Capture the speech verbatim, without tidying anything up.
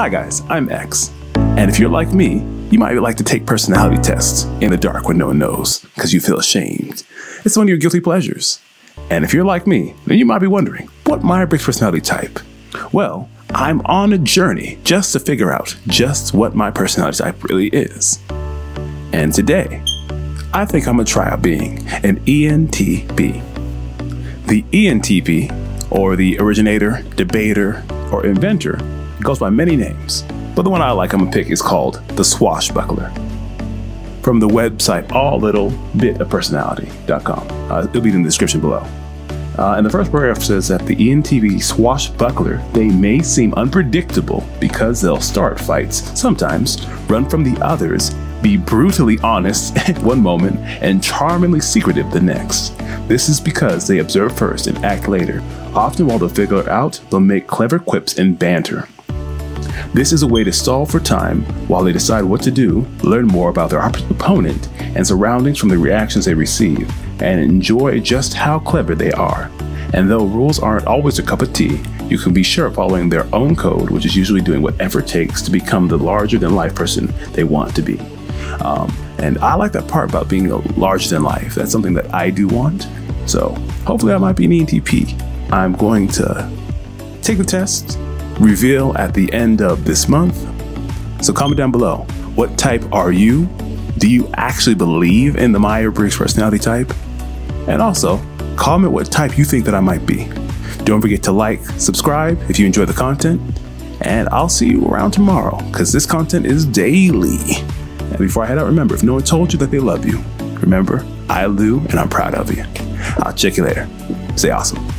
Hi guys, I'm X, and if you're like me, you might like to take personality tests in the dark when no one knows because you feel ashamed. It's one of your guilty pleasures. And if you're like me, then you might be wondering, what Myers-Briggs personality type? Well, I'm on a journey just to figure out just what my personality type really is. And today, I think I'm gonna try out being an E N T P. The E N T P, or the originator, debater, or inventor, goes by many names, but the one I like I'm gonna pick is called the swashbuckler. From the website all little bit of personality dot com. Uh, it'll be in the description below. Uh, and the first paragraph says that the E N T P swashbuckler, they may seem unpredictable because they'll start fights, sometimes run from the others, be brutally honest one moment, and charmingly secretive the next. This is because they observe first and act later. Often while they'll figure it out, they'll make clever quips and banter. This is a way to solve for time while they decide what to do, learn more about their opponent and surroundings from the reactions they receive, and enjoy just how clever they are. And though rules aren't always a cup of tea, you can be sure following their own code, which is usually doing whatever it takes to become the larger-than-life person they want to be. Um, and I like that part about being larger-than-life. That's something that I do want. So hopefully I might be an E N T P. I'm going to take the test, reveal at the end of this month. So comment down below, what type are you? Do you actually believe in the Myers-Briggs personality type? And also, comment what type you think that I might be. Don't forget to like, subscribe if you enjoy the content, and I'll see you around tomorrow because this content is daily. And before I head out, remember, if no one told you that they love you, remember, I do, and I'm proud of you. I'll check you later. Stay awesome.